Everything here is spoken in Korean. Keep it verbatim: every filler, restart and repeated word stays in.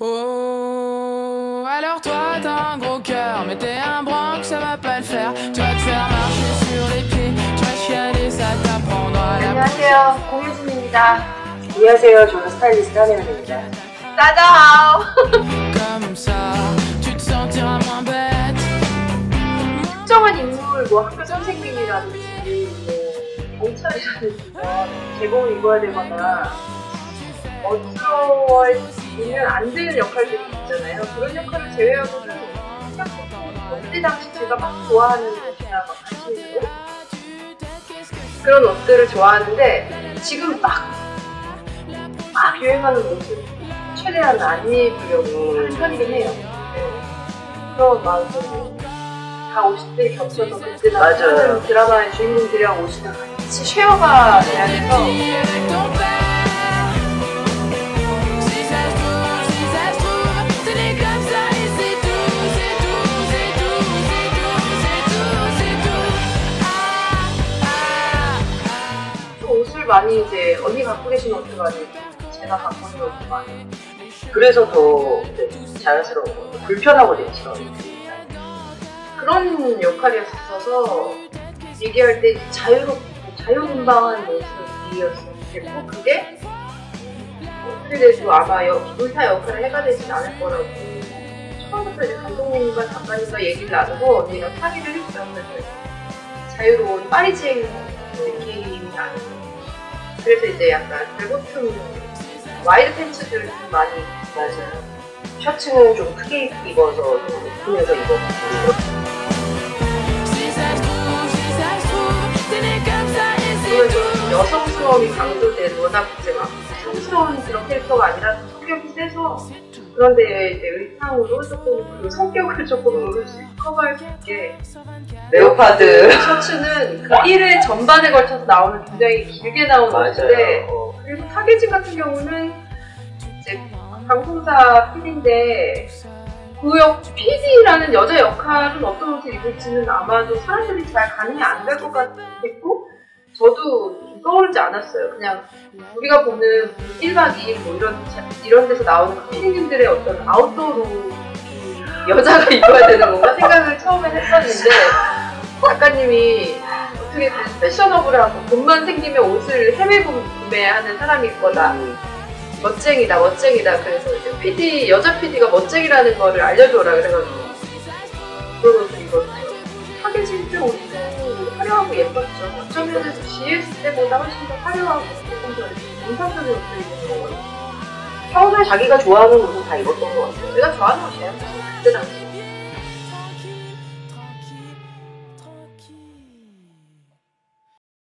Oh, alors toi t'as un gros cœur, mais t'es un branque, ça va pas le faire. Tu vas te faire marcher sur les pieds, tu vas chialer, ça t'apprendra la pousse. 안녕하세요, 공유진입니다. 안녕하세요, 저는 스타일리스트 한혜연입니다. 따다오. Comme ça, tu te sentiras moins bête. 특정한 인물, 뭐 학교 선생님이라든지, 뭐 경찰이라든지, 제복을 입어야 되거나 어려워할 있는 안 되는 역할들이 있잖아요. 그런 역할을 제외하고는 생각보다 그때 당시 제가 막 좋아하는 옷이나 막 관심 있는 그런 옷들을 좋아하는데 지금 막 막 유행하는 옷을 최대한 안 입으려고 하는 편이긴 해요. 그런 마음으로 다 오십 대 겹쳐서 그때 나오는 드라마의 주인공들이랑 옷이랑 같이 쉐어가 돼야 돼서 많이 이제 언니 갖고 계신 옷도 아니고 제가 갖고 있는 옷도 아니고 그래서 더 자연스러운 불편하고 내치러운 그런 역할이었어서 얘기할 때 자유롭고 자유분방한 모습이었었고 그게 어떻게 돼도 아마 둘 다 역할을 해가 되진 않을 거라고 처음부터 이제 감독님과 작가님과 얘기를 나누고 언니가 사기를 했죠. 자유로운 파리지행 느낌이 나는 그래서 이제 약간 발버튼 와이드 팬츠들을 좀 많이 맞아요. 셔츠는 좀 크게 입어서 좀 높이면서 입었고 그건 좀 여성스러움이 강조된 워낙 이제 막 성스러운 그런 캐릭터가 아니라 성격이 세서 그런데 이제 의상으로 조금 그 성격을 조금 커버할 수 있게 레오파드 셔츠는 그 일 회 전반에 걸쳐서 나오는 굉장히 길게 나온 옷인데 어, 그리고 타겟진 같은 경우는 이제 방송사 피디인데 그 역 피디라는 여자 역할은 어떤 옷을 입을지는 아마도 사람들이 잘 가늠이 안 될 것 같겠고 저도 떠오르지 않았어요. 그냥 우리가 보는 일 박 이 일 뭐 이런, 이런 데서 나오는 피디님들의 어떤 아웃도어로 여자가 입어야 되는 건가 생각을 처음에 했었는데 작가님이 어떻게 패셔너블하고 돈만 생기면 옷을 해외 구매하는 사람일 거다. 멋쟁이다, 멋쟁이다. 그래서 이제 피디, 여자 피디가 멋쟁이라는 거를 알려줘라 그래가지고 그런 옷을 입었어요. 타겟이 좀 화려하고 예뻤죠. 어쩌면 지했을 때보다 훨씬 더 화려하고 조금 더 인상적인 옷을 입었던 것 같아요. 평소에 자기가 좋아하는 옷을 다 입었던 것 같아요. 내가 좋아하는 옷이에요. 그때 당시.